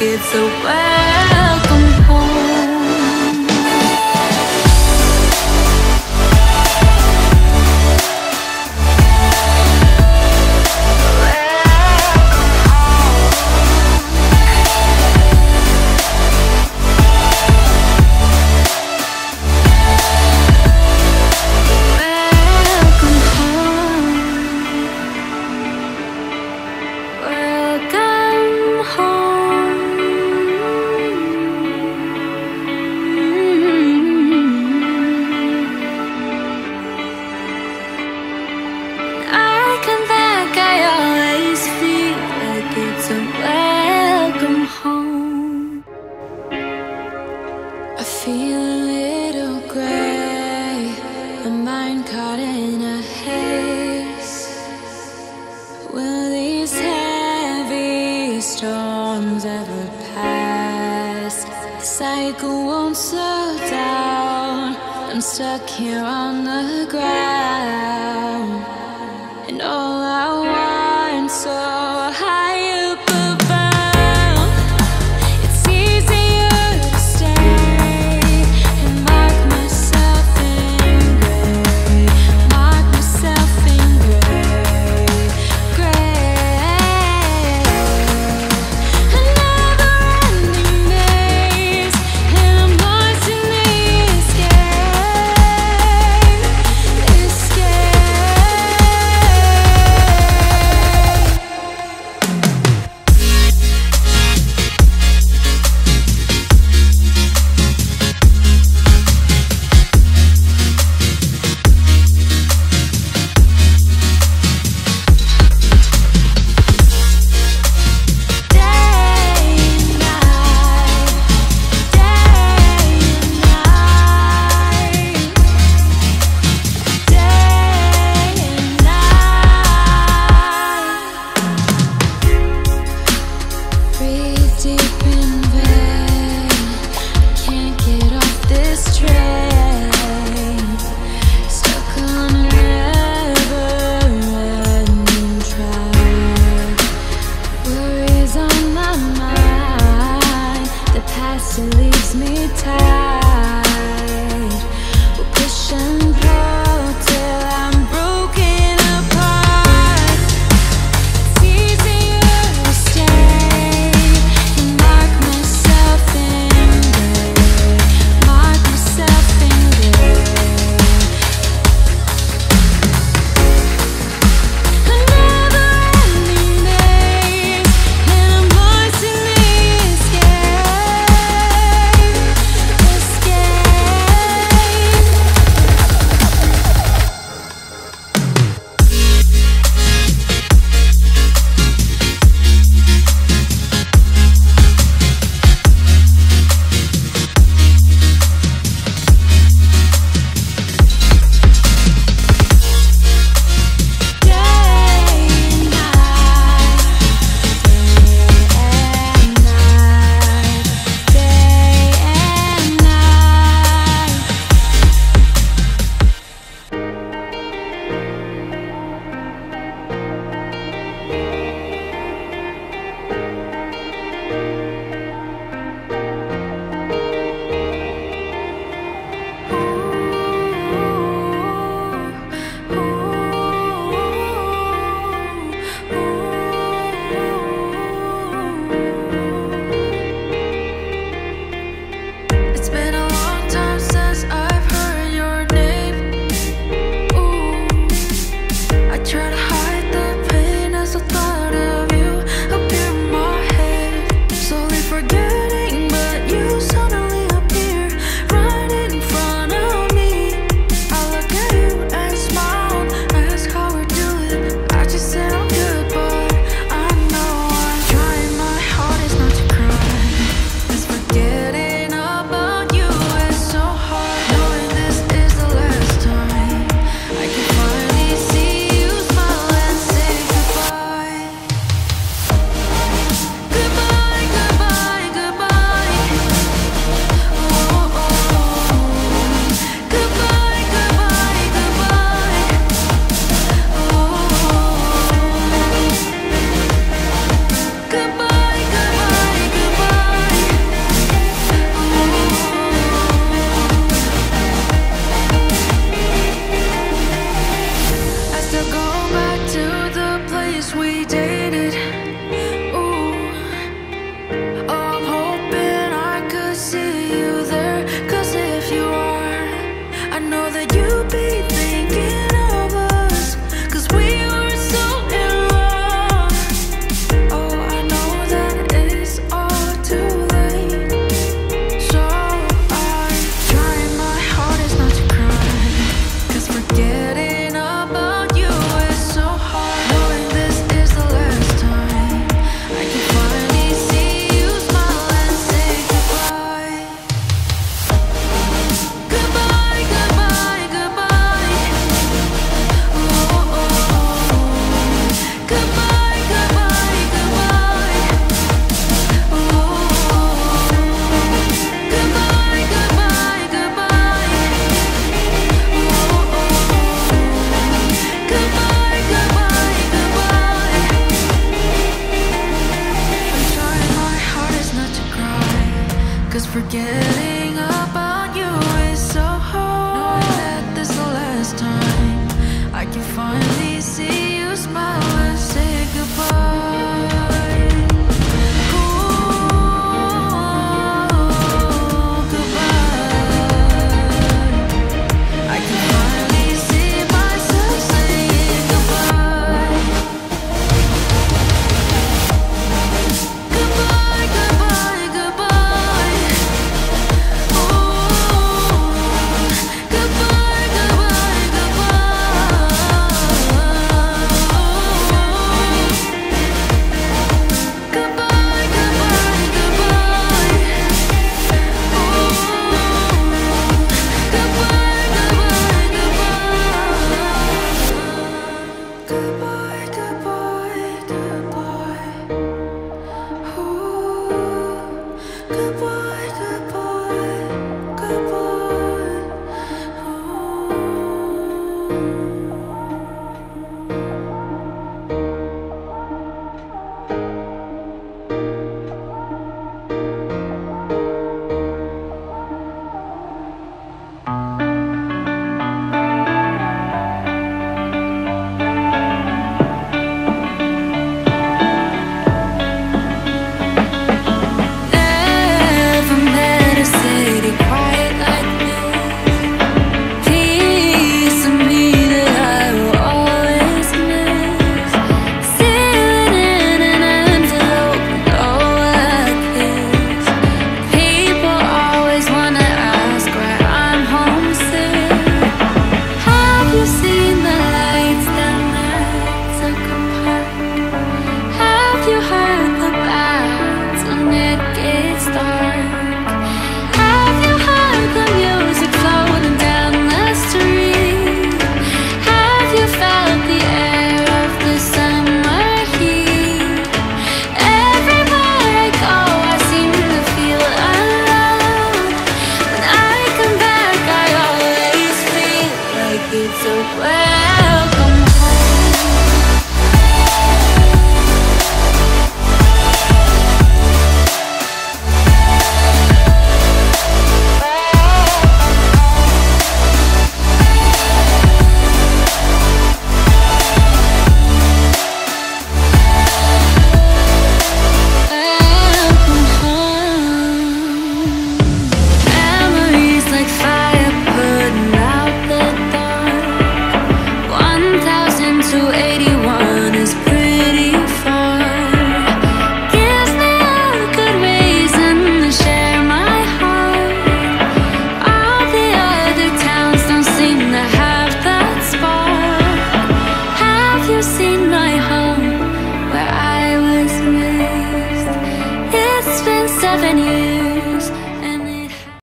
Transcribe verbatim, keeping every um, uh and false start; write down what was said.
like it's a welcome home. we did.